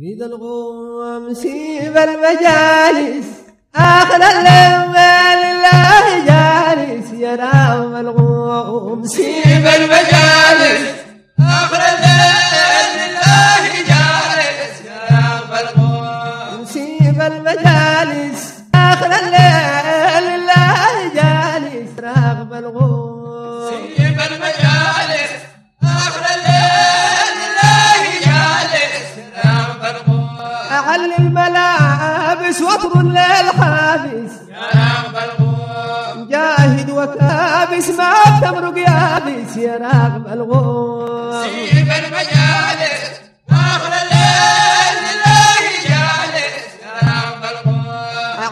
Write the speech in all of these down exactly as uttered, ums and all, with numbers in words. ريد الغوم سيب المجالس آخر الليل لله جالس، يا نام الغوم سيب المجالس آخر الليل لله جالس، يا نام الغوم سيب المجالس آخر الليل لله جالس، راغب الغوم سيب المجالس آخر الليل أعلي الملابس واطر للحابس، يا راغب الغوم جاهد وكابس ما بتمرق يابس، يا راغب الغوم سيب المجالس آخر الليل لله جالس، يا راغب الغوم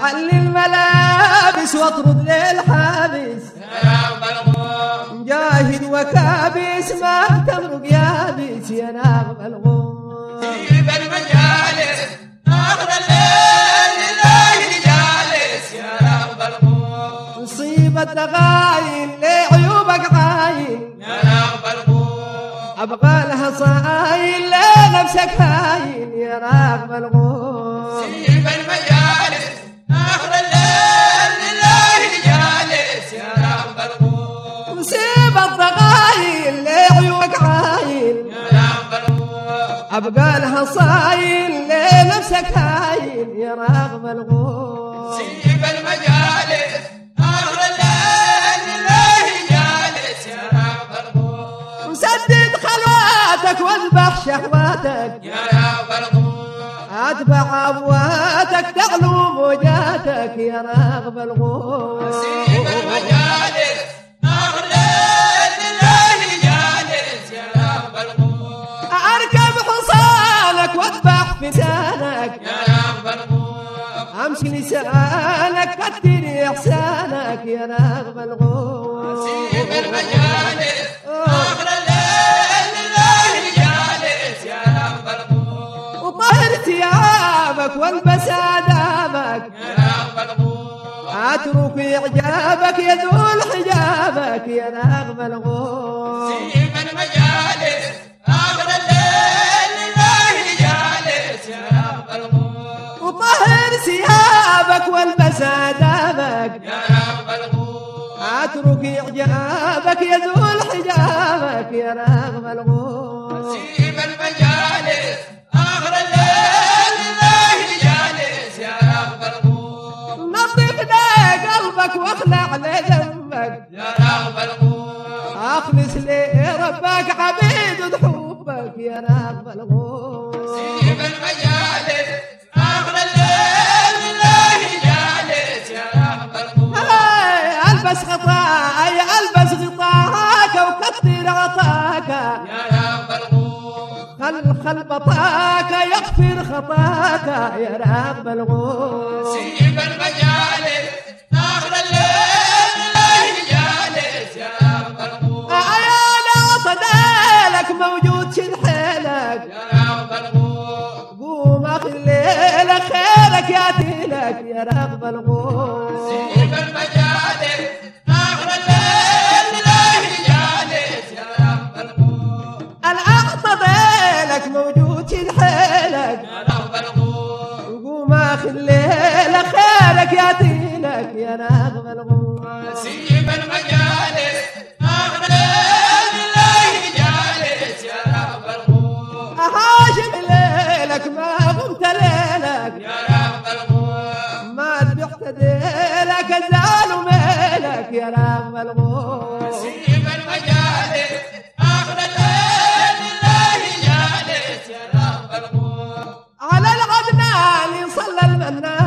أعلي الملابس واطر للحابس، يا راغب الغوم جاهد وكابس ما بتمرق يابس، يا راغب الغوم سيب المجالس آخر الليل لله جالس، يا راغب الغوم مصيبة لغايل لعيوبك عايل، يا راغب الغوم أبقى لها صايل لنفسك هايل، يا راغب الغوم سيب المجالس آخر الليل لله جالس، يا راغب الغوم مصيبة لغايل لعيوبك عايل، يا راغب الغوم أبقى لها صايل نفسك هايل، يا راغب الغوم سيب المجالس آخر الليل لله جالس، يا راغب الغوم سدد خلواتك واذبح شهواتك، يا راغب الغوم اتبع أبواتك تعلو موجاتك، يا راغب الغوم سيب المجالس آخر الليل لله جالس، يا راغب الغوم أركب حصانك واذبح فسادك، أمشي لسانك قدر إحسانك، يا راغب الغوم سيب المجالس آخر الليل لله جالس، يا راغب الغوم وطهر ثيابك والبس آدابك، يا راغب الغوم أترك إعجابك يزول حجابك، يا راغب الغوم سيب المجالس آخر الليل لله جالس، يا راغب الغوم وطهر ثيابك والبس آدابك، يا راغب الغوم اترك إعجابك يزول حجابك، يا راغب الغوم سيب المجالس آخر الليل لله جالس، يا راغب الغوم نظف لي قلبك واخلع لي ذنبك، يا راغب الغوم أخلص لي ربك عبيد وضحوبك، يا راغب الغوم سيب المجالس آخر الليل البس غطاي البس غطاك وكثر عطاك، يا راغب الغوم خل خل بطاك يغفر خطاك، يا راغب الغوم سيب المجالس آخر الليل لله جالس، يا راغب الغوم عيالي وصدالك موجود شد حيلك، يا راغب الغوم قوم اخليلك خيرك ياتي لك، يا راغب الغوم سيب المجالس يا راغب الغوم سيب المجالس آخر الليل لله جالس، يا راغب الغوم أهاجم ليلك ما غمت ليلك، يا راغب الغوم ما ذبحت ديلك الزعل وميلك، يا راغب الغوم سيب المجالس آخر الليل لله جالس، يا راغب الغوم على العدنان صلى المنان